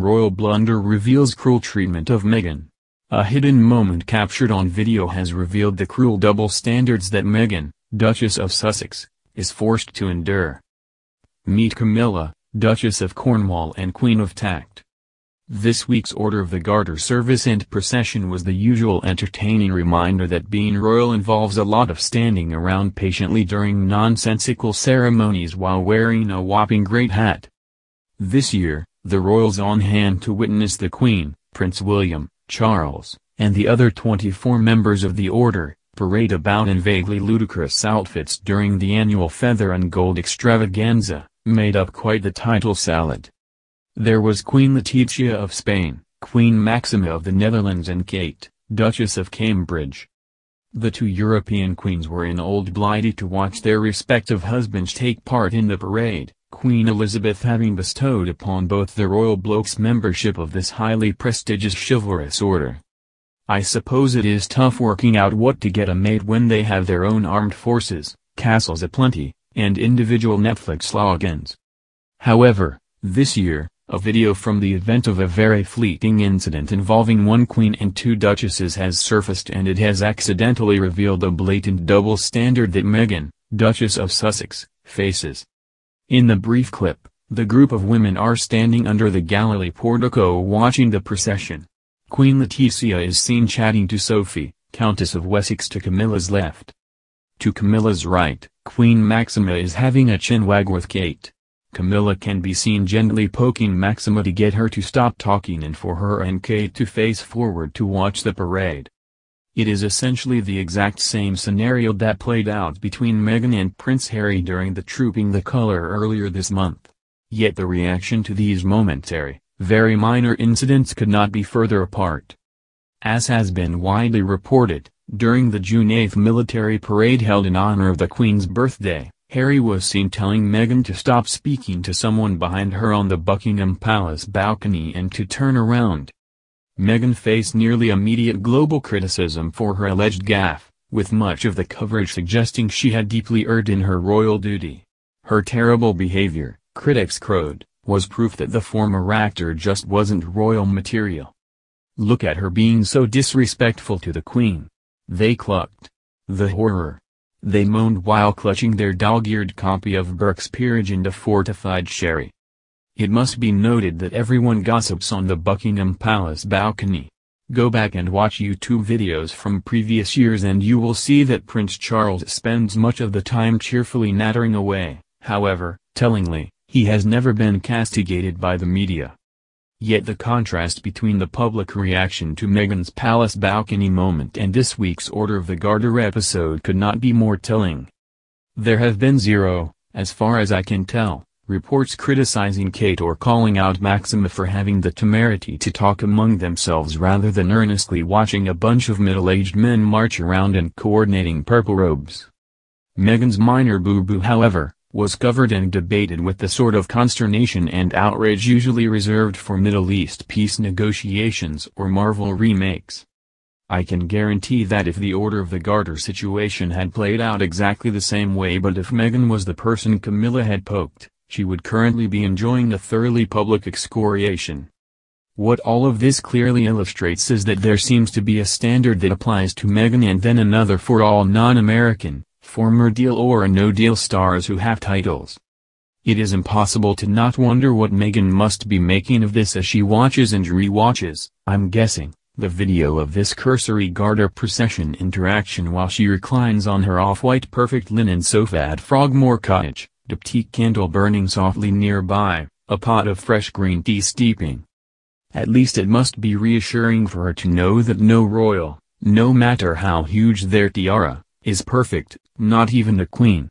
Royal blunder reveals cruel treatment of Meghan. A hidden moment captured on video has revealed the cruel double standards that Meghan, Duchess of Sussex, is forced to endure. Meet Camilla, Duchess of Cornwall and Queen of Tact. This week's Order of the Garter service and procession was the usual entertaining reminder that being royal involves a lot of standing around patiently during nonsensical ceremonies while wearing a whopping great hat. This year, the royals on hand to witness the Queen, Prince William, Charles, and the other 24 members of the order, parade about in vaguely ludicrous outfits during the annual feather and gold extravaganza, made up quite the title salad. There was Queen Letizia of Spain, Queen Maxima of the Netherlands and Kate, Duchess of Cambridge. The two European queens were in Old Blighty to watch their respective husbands take part in the parade, Queen Elizabeth having bestowed upon both the royal blokes membership of this highly prestigious chivalrous order. I suppose it is tough working out what to get a maid when they have their own armed forces, castles aplenty, and individual Netflix logins. However, this year, a video from the event of a very fleeting incident involving one queen and two duchesses has surfaced, and it has accidentally revealed a blatant double standard that Meghan, Duchess of Sussex, faces. In the brief clip, the group of women are standing under the Galilee portico watching the procession. Queen Letizia is seen chatting to Sophie, Countess of Wessex, to Camilla's left. To Camilla's right, Queen Maxima is having a chin wag with Kate. Camilla can be seen gently poking Maxima to get her to stop talking and for her and Kate to face forward to watch the parade. It is essentially the exact same scenario that played out between Meghan and Prince Harry during the Trooping the Colour earlier this month. Yet the reaction to these momentary, very minor incidents could not be further apart. As has been widely reported, during the June 8th military parade held in honor of the Queen's birthday, Harry was seen telling Meghan to stop speaking to someone behind her on the Buckingham Palace balcony and to turn around. Meghan faced nearly immediate global criticism for her alleged gaffe, with much of the coverage suggesting she had deeply erred in her royal duty. Her terrible behavior, critics crowed, was proof that the former actor just wasn't royal material. Look at her being so disrespectful to the Queen. They clucked. The horror. They moaned while clutching their dog-eared copy of Burke's Peerage and a fortified sherry. It must be noted that everyone gossips on the Buckingham Palace balcony. Go back and watch YouTube videos from previous years and you will see that Prince Charles spends much of the time cheerfully nattering away. However, tellingly, he has never been castigated by the media. Yet the contrast between the public reaction to Meghan's palace balcony moment and this week's Order of the Garter episode could not be more telling. There have been zero, as far as I can tell, reports criticizing Kate or calling out Maxima for having the temerity to talk among themselves rather than earnestly watching a bunch of middle-aged men march around and coordinating purple robes. Meghan's minor boo-boo, however, was covered and debated with the sort of consternation and outrage usually reserved for Middle East peace negotiations or Marvel remakes. I can guarantee that if the Order of the Garter situation had played out exactly the same way, but if Meghan was the person Camilla had poked, she would currently be enjoying a thoroughly public excoriation. What all of this clearly illustrates is that there seems to be a standard that applies to Meghan and then another for all non-American, former Deal or No-Deal stars who have titles. It is impossible to not wonder what Meghan must be making of this as she watches and re-watches, I'm guessing, the video of this cursory Garter procession interaction while she reclines on her off-white perfect linen sofa at Frogmore Cottage, a tea candle burning softly nearby, a pot of fresh green tea steeping. At least it must be reassuring for her to know that no royal, no matter how huge their tiara, is perfect, not even the Queen.